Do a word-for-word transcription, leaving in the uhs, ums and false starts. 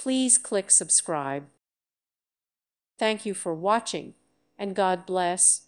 Please click subscribe. Thank you for watching, and God bless.